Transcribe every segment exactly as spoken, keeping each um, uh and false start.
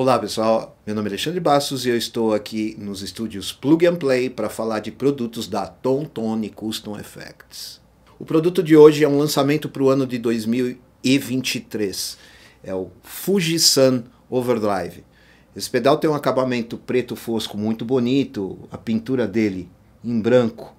Olá pessoal, meu nome é Alexandre Bastos e eu estou aqui nos estúdios Plug and Play para falar de produtos da Tom Tone Custom Effects. O produto de hoje é um lançamento para o ano de dois mil e vinte e três, é o Fujisan Overdrive. Esse pedal tem um acabamento preto fosco muito bonito, a pintura dele em branco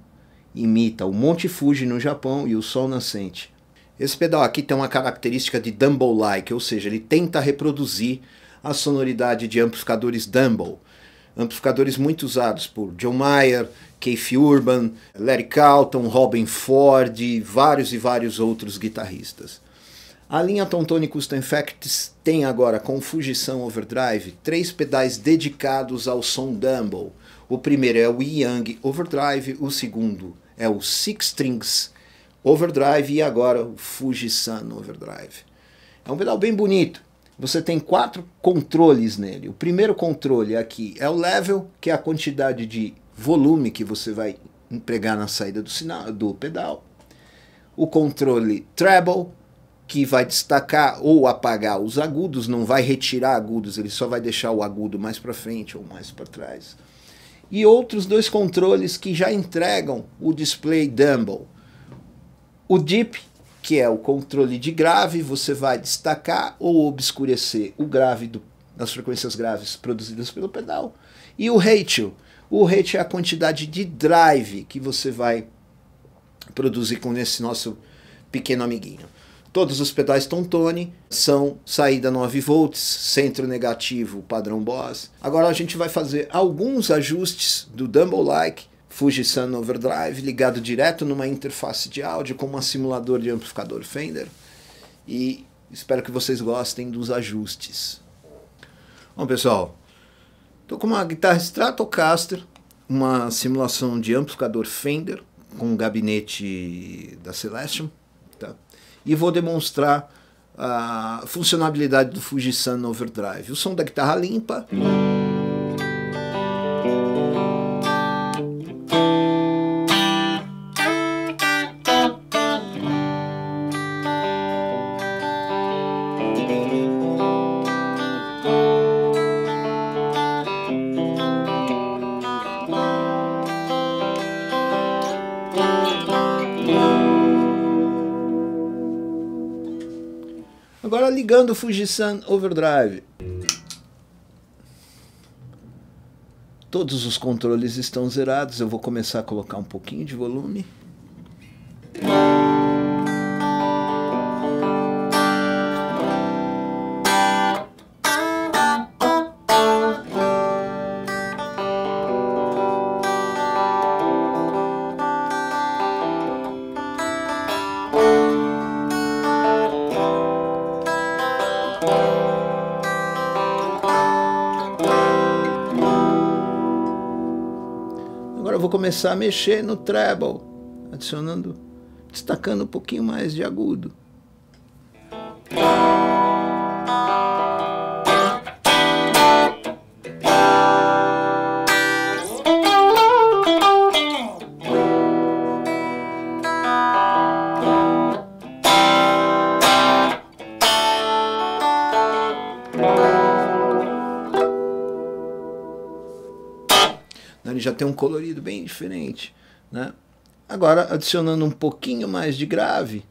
imita o Monte Fuji no Japão e o Sol Nascente. Esse pedal aqui tem uma característica de Dumble-like, ou seja, ele tenta reproduzir a sonoridade de amplificadores Dumble. Amplificadores muito usados por John Mayer, Keith Urban, Larry Carlton, Robin Ford, vários e vários outros guitarristas. A linha Tom Tone Custom Effects tem agora, com Fujisan Overdrive, três pedais dedicados ao som Dumble. O primeiro é o Yang Overdrive, o segundo é o Six Strings Overdrive e agora o Fujisan Overdrive. É um pedal bem bonito. Você tem quatro controles nele. O primeiro controle aqui é o level, que é a quantidade de volume que você vai empregar na saída do sinal, do pedal. O controle treble, que vai destacar ou apagar os agudos, não vai retirar agudos, ele só vai deixar o agudo mais para frente ou mais para trás. E outros dois controles que já entregam o display Dumble. O D I P, que é o controle de grave, você vai destacar ou obscurecer o grave do, as frequências graves produzidas pelo pedal. E o ratio. O ratio é a quantidade de drive que você vai produzir com esse nosso pequeno amiguinho. Todos os pedais Tom Tone são saída nove volts, centro negativo, padrão Boss. Agora a gente vai fazer alguns ajustes do Dumble-like Fujisan Overdrive, ligado direto numa interface de áudio como um simulador de amplificador Fender, e espero que vocês gostem dos ajustes. Bom pessoal, estou com uma guitarra Stratocaster, uma simulação de amplificador Fender com o gabinete da Celestion, tá? E vou demonstrar a funcionalidade do Fujisan Overdrive. O som da guitarra limpa. Agora ligando o Fujisan Overdrive. Todos os controles estão zerados. Eu vou começar a colocar um pouquinho de volume. Agora eu vou começar a mexer no treble, adicionando, destacando um pouquinho mais de agudo. Ele já tem um colorido bem diferente, né? Agora adicionando um pouquinho mais de grave.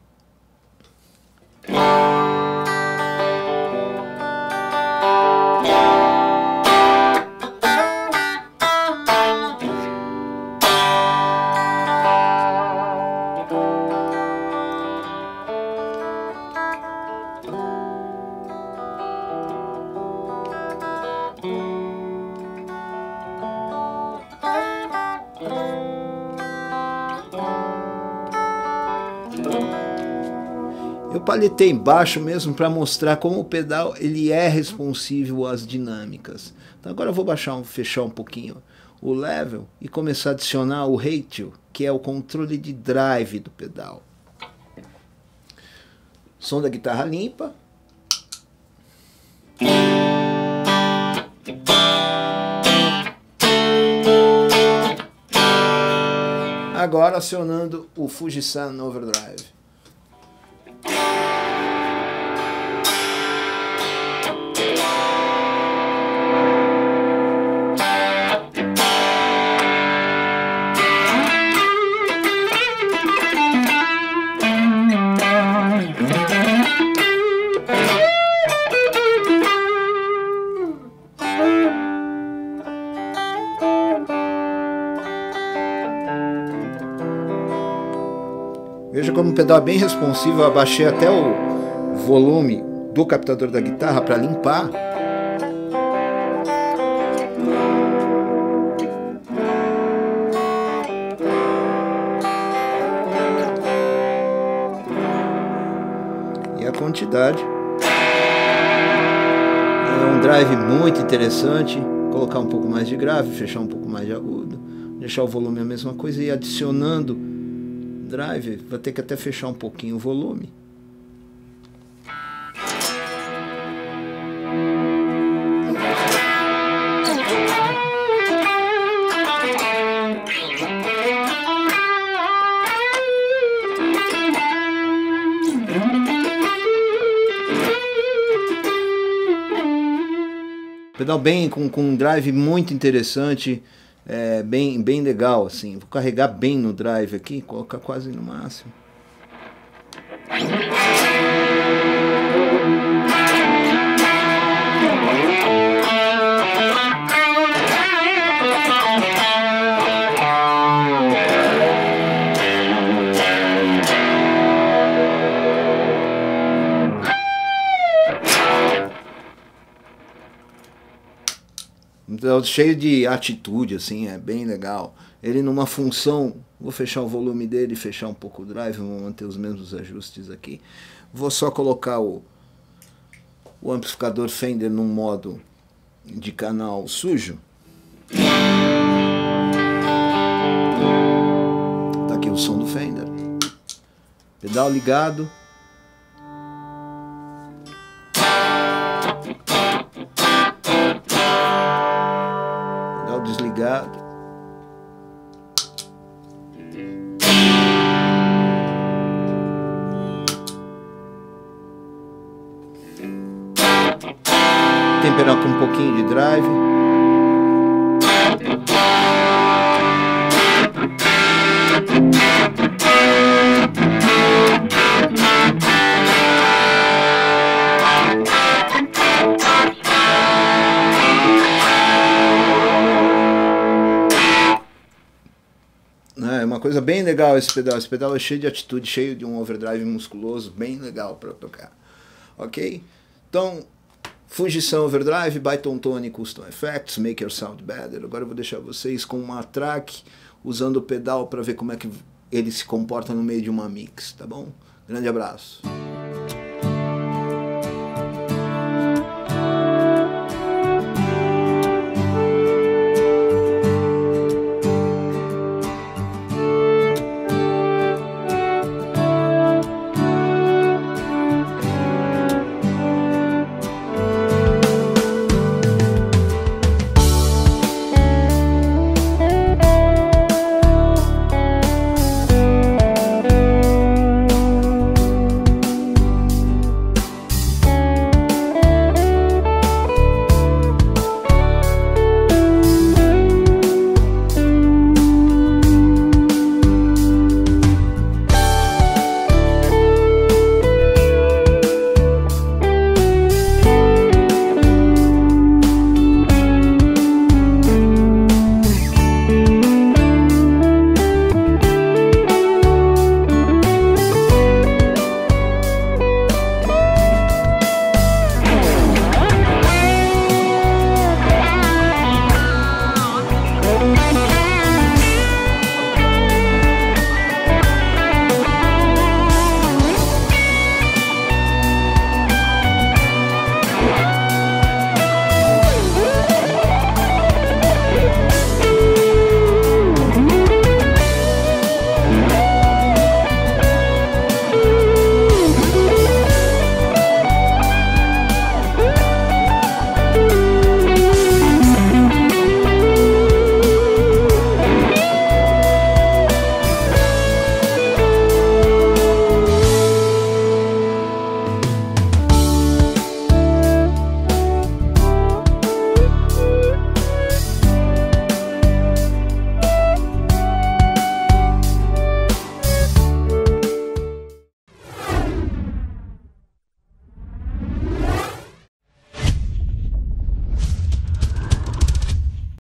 Eu paletei baixo mesmo para mostrar como o pedal ele é responsivo às dinâmicas. Então agora eu vou baixar um, fechar um pouquinho o level e começar a adicionar o ratio, que é o controle de drive do pedal. Som da guitarra limpa. Agora acionando o Fujisan Overdrive. Veja como o pedal é bem responsivo. Eu abaixei até o volume do captador da guitarra para limpar. E a quantidade. É um drive muito interessante. Colocar um pouco mais de grave, fechar um pouco mais de agudo, deixar o volume a mesma coisa e adicionando drive, vai ter que até fechar um pouquinho o volume. Pedal bem com, com um drive muito interessante, é, bem, bem legal assim. Vou carregar bem no drive aqui, colocar quase no máximo. Cheio de atitude, assim, é bem legal. Ele numa função, vou fechar o volume dele, fechar um pouco o drive, vou manter os mesmos ajustes aqui. Vou só colocar o, o amplificador Fender num modo de canal sujo. Tá aqui o som do Fender. Pedal ligado. Desligado. Temperar com um pouquinho de drive. Coisa bem legal esse pedal, esse pedal é cheio de atitude, cheio de um overdrive musculoso, bem legal para tocar, ok? Então, Fujisan Overdrive by Tom Tone Custom Effects, Make Your Sound Better. Agora eu vou deixar vocês com uma track usando o pedal para ver como é que ele se comporta no meio de uma mix, tá bom? Grande abraço!